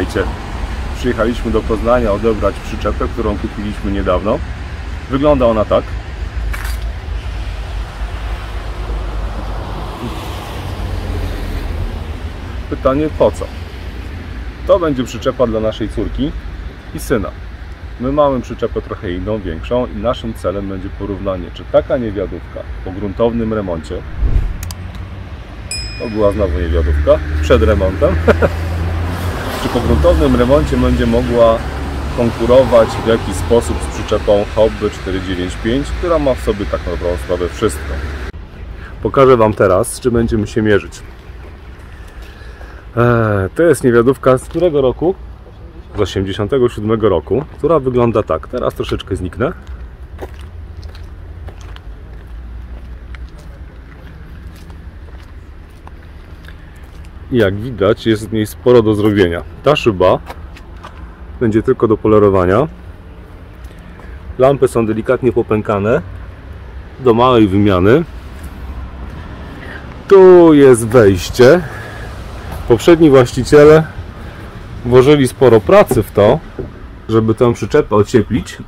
witajcie. Przyjechaliśmy do Poznania odebrać przyczepę, którą kupiliśmy niedawno. Wygląda ona tak. Pytanie po co? To będzie przyczepa dla naszej córki i syna. My mamy przyczepę trochę inną, większą i naszym celem będzie porównanie, czy taka niewiadówka po gruntownym remoncie, to była znowu niewiadówka, przed remontem, czy po gruntownym remoncie będzie mogła konkurować w jakiś sposób z przyczepą Hobby 495, która ma w sobie tak naprawdę sprawę wszystko. Pokażę Wam teraz, czy będziemy się mierzyć. To jest niewiadówka z którego roku? Z 87 roku, która wygląda tak. Teraz troszeczkę zniknę. I jak widać, jest w niej sporo do zrobienia. Ta szyba będzie tylko do polerowania. Lampy są delikatnie popękane do małej wymiany. Tu jest wejście. Poprzedni właściciele włożyli sporo pracy w to, żeby tę przyczepę ocieplić,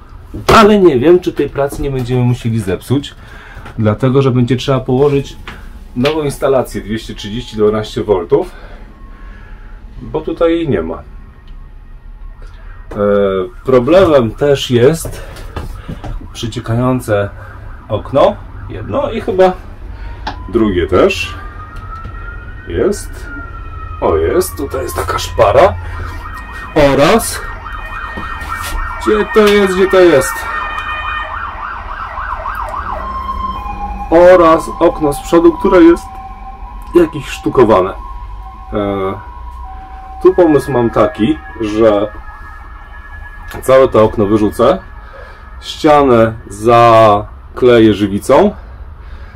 ale nie wiem, czy tej pracy nie będziemy musieli zepsuć, dlatego że będzie trzeba położyć nową instalację 230-12 V, bo tutaj jej nie ma. Problemem też jest przyciekające okno, jedno i chyba drugie też jest. O, jest, tutaj jest taka szpara oraz gdzie to jest oraz okno z przodu, które jest jakieś sztukowane. Tu pomysł mam taki, że całe to okno wyrzucę, ścianę zakleję żywicą,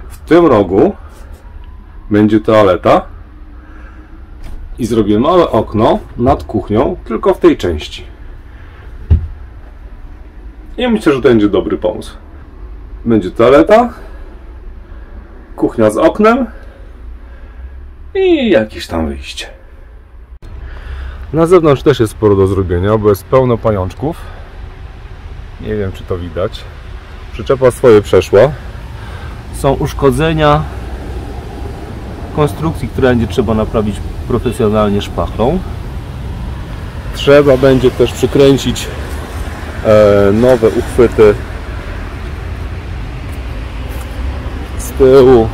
w tym rogu będzie toaleta i zrobię małe okno nad kuchnią, tylko w tej części. I myślę, że to będzie dobry pomysł. Będzie toaleta, kuchnia z oknem i jakieś tam wyjście. Na zewnątrz też jest sporo do zrobienia, bo jest pełno pajączków. Nie wiem, czy to widać. Przyczepa swoje przeszła. Są uszkodzenia konstrukcji, które będzie trzeba naprawić profesjonalnie szpachlą. Trzeba będzie też przykręcić nowe uchwyty z tyłu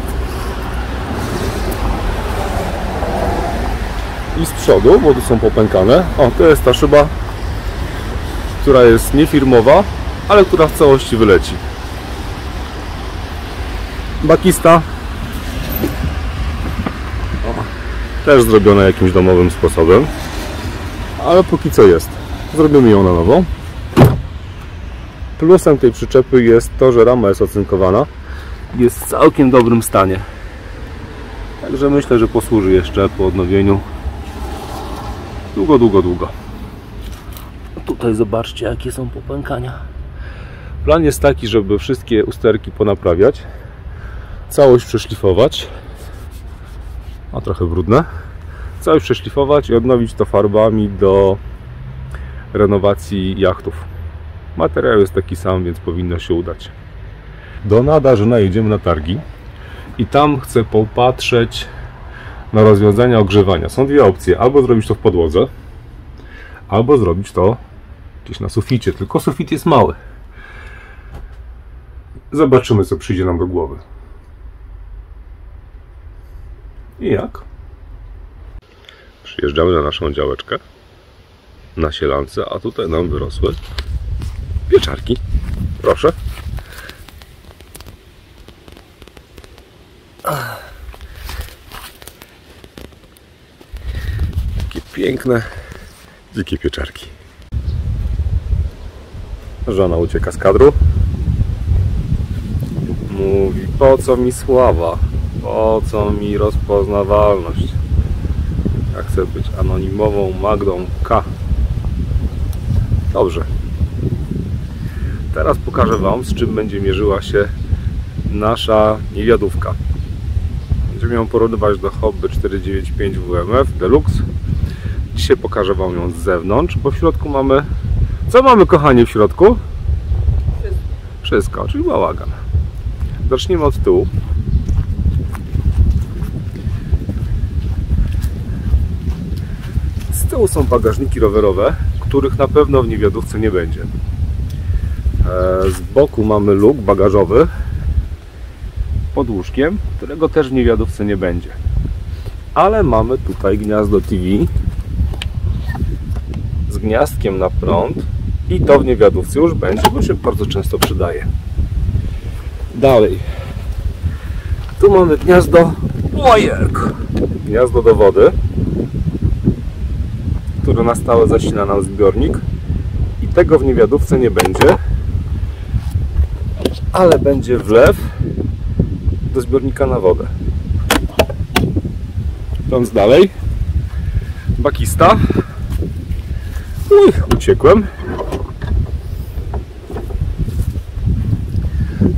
i z przodu, bo tu są popękane. O, to jest ta szyba, która jest niefirmowa, ale która w całości wyleci. Bakista też zrobiona jakimś domowym sposobem, ale póki co jest. Zrobimy ją na nowo. Plusem tej przyczepy jest to, że rama jest ocynkowana. Jest w całkiem dobrym stanie. Także myślę, że posłuży jeszcze po odnowieniu długo. Tutaj zobaczcie, jakie są popękania. Plan jest taki, żeby wszystkie usterki ponaprawiać, całość przeszlifować. A trochę brudne. Całość przeszlifować i odnowić to farbami do renowacji jachtów. Materiał jest taki sam, więc powinno się udać. Do Nadarzyna jedziemy na targi i tam chcę popatrzeć na rozwiązania ogrzewania. Są dwie opcje. Albo zrobić to w podłodze, albo zrobić to gdzieś na suficie. Tylko sufit jest mały. Zobaczymy, co przyjdzie nam do głowy. I jak? Przyjeżdżamy na naszą działeczkę na Sielance, a tutaj nam wyrosły pieczarki. Proszę. Takie piękne, dzikie pieczarki. Żona ucieka z kadru. Mówi, po co mi sława? Po co mi rozpoznawalność? Ja chcę być anonimową Magdą K. Dobrze. Teraz pokażę Wam, z czym będzie mierzyła się nasza niewiadówka. Będziemy ją porównywać do Hobby 495 WMF Deluxe. Dzisiaj pokażę Wam ją z zewnątrz, bo w środku mamy... Co mamy, kochanie, w środku? Wszystko. Wszystko, czyli bałagan. Zacznijmy od tyłu. Z tyłu są bagażniki rowerowe, których na pewno w Niewiadówce nie będzie. Z boku mamy luk bagażowy pod łóżkiem, którego też w Niewiadówce nie będzie. Ale mamy tutaj gniazdo TV z gniazdkiem na prąd i to w Niewiadówce już będzie, bo się bardzo często przydaje. Dalej. Tu mamy gniazdo łajerk. Gniazdo do wody, które na stałe zasila nam zbiornik. I tego w Niewiadówce nie będzie, ale będzie wlew do zbiornika na wodę. Idąc dalej, bakista. Uciekłem.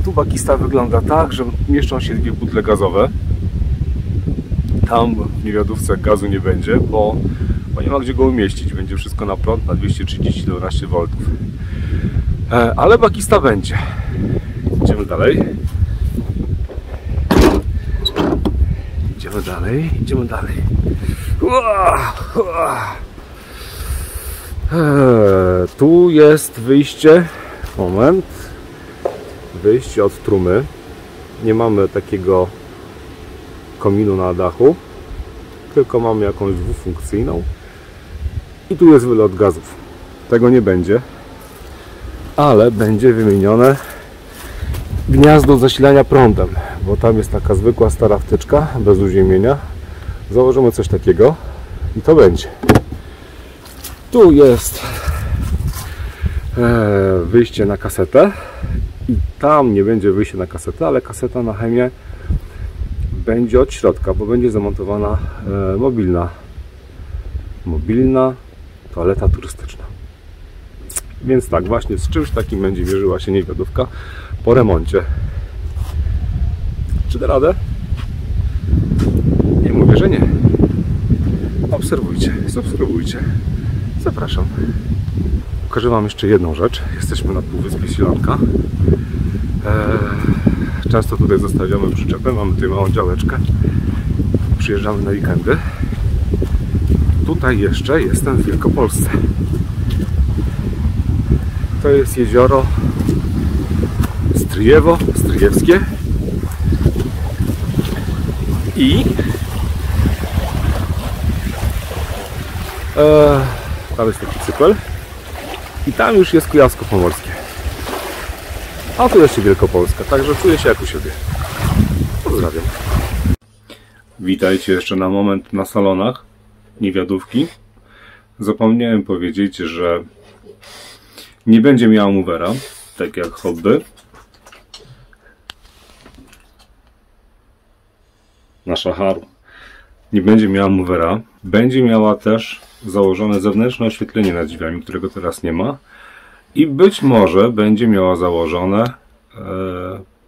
Tu bakista wygląda tak, że mieszczą się dwie butle gazowe. Tam w Niewiadówce gazu nie będzie, bo nie ma gdzie go umieścić. Będzie wszystko na prąd, na 230-12 V. Ale bakista będzie. Idziemy dalej. Idziemy dalej, idziemy dalej. Tu jest wyjście. Moment. Wyjście od trumy. Nie mamy takiego kominu na dachu, tylko mamy jakąś dwufunkcyjną. I tu jest wylot gazów. Tego nie będzie, ale będzie wymienione gniazdo zasilania prądem, bo tam jest taka zwykła stara wtyczka bez uziemienia. Założymy coś takiego i to będzie. Tu jest wyjście na kasetę i tam nie będzie wyjście na kasetę, ale kaseta na chemię będzie od środka, bo będzie zamontowana mobilna toaleta turystyczna. Więc tak, właśnie z czymś takim będzie mierzyła się Niewiadówka po remoncie. Czy da radę? Nie mówię, że nie. Obserwujcie, subskrybujcie. Zapraszam. Pokażę Wam jeszcze jedną rzecz. Jesteśmy na półwyspie Silanka. Często tutaj zostawiamy przyczepę. Mamy tutaj małą działeczkę. Przyjeżdżamy na weekendy. Tutaj jeszcze jestem w Wielkopolsce. To jest jezioro Stryjewo, Stryjewskie. I tam jest taki cypel. I tam już jest kujawsko-pomorskie. A tu jeszcze Wielkopolska, także czuję się jak u siebie. Pozdrawiam. Witajcie jeszcze na moment na salonach Niewiadówki. Zapomniałem powiedzieć, że nie będzie miała movera, tak jak Hobby. Nasza Haru. Nie będzie miała movera. Będzie miała też założone zewnętrzne oświetlenie nad drzwiami, którego teraz nie ma. I być może będzie miała założone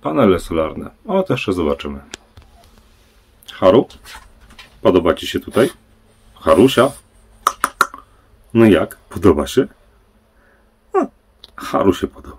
panele solarne. O, też jeszcze zobaczymy. Haru? Podoba Ci się tutaj? Harusia? No jak? Podoba się? Haru się podoba.